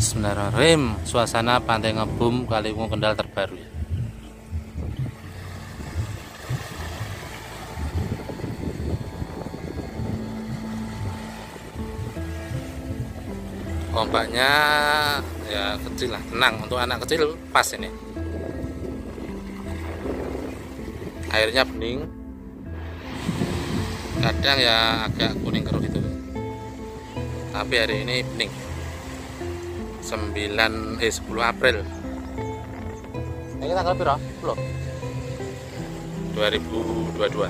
Bismillahirrahmanirrahim. Suasana Pantai Ngebum Kaliwungu Kendal terbaru ya. Ombaknya ya kecil lah, tenang untuk anak kecil pas ini. Airnya bening, kadang ya agak kuning keruh gitu, tapi hari ini bening. 10 April. Ini tanggal berapa? 2022.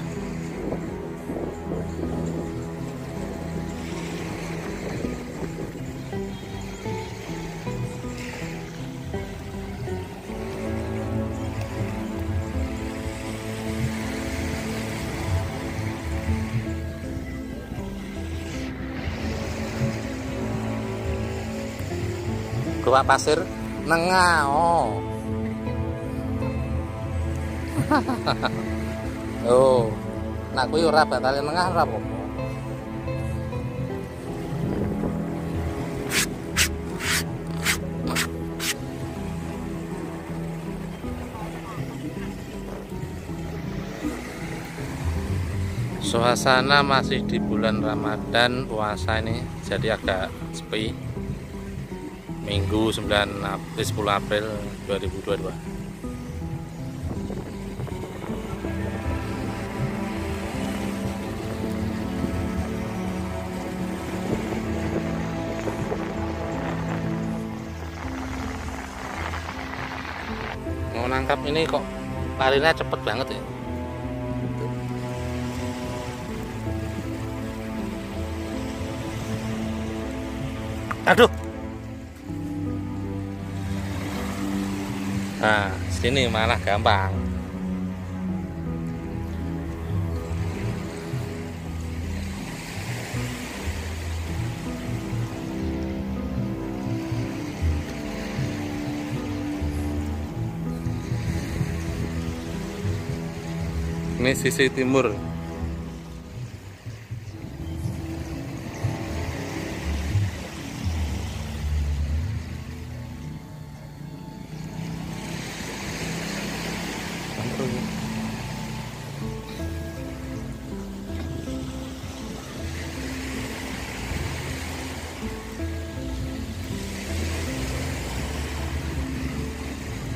Goa pasir nengah, oh. Oh. Nak kuwi ora batale nengah ora apa. Suasana masih di bulan Ramadan, puasa ini jadi agak sepi. Minggu 10 April 2022. Mau nangkap ini kok larinya cepet banget ya. Aduh. Nah, sini malah gampang. Ini sisi timur.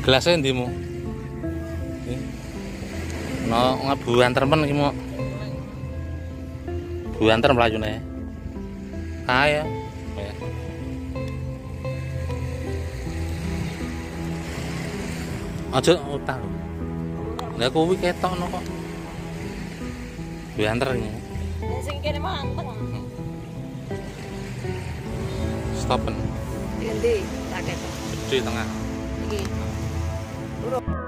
Gelasnya ndimu? No ngabuan termen iki mo. Buan termen mlayune. Ayo. Aja utang. Lah kuwi ketokno kok. Buan termen. Sing kene manteng. Stopen. Endi tak ketok. Di tengah. Iki. Udah.